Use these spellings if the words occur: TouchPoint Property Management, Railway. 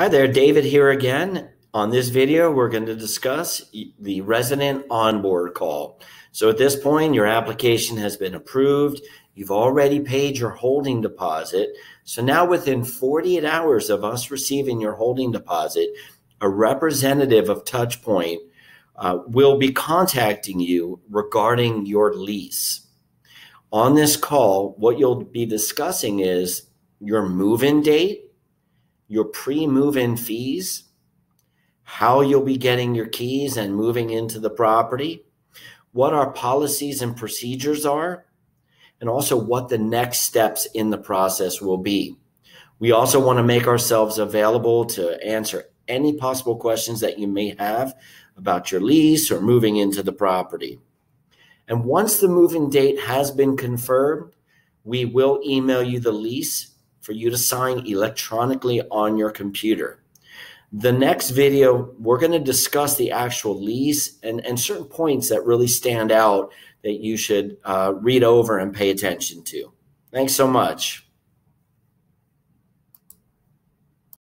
Hi there, David here again. On this video, we're going to discuss the resident onboard call. So at this point, your application has been approved. You've already paid your holding deposit. So now within 48 hours of us receiving your holding deposit, a representative of TouchPoint will be contacting you regarding your lease. On this call, what you'll be discussing is your move-in date, your pre-move-in fees, how you'll be getting your keys and moving into the property, what our policies and procedures are, and also what the next steps in the process will be. We also want to make ourselves available to answer any possible questions that you may have about your lease or moving into the property. And once the move-in date has been confirmed, we will email you the lease for you to sign electronically on your computer. The next video, we're going to discuss the actual lease and certain points that really stand out that you should read over and pay attention to. Thanks so much.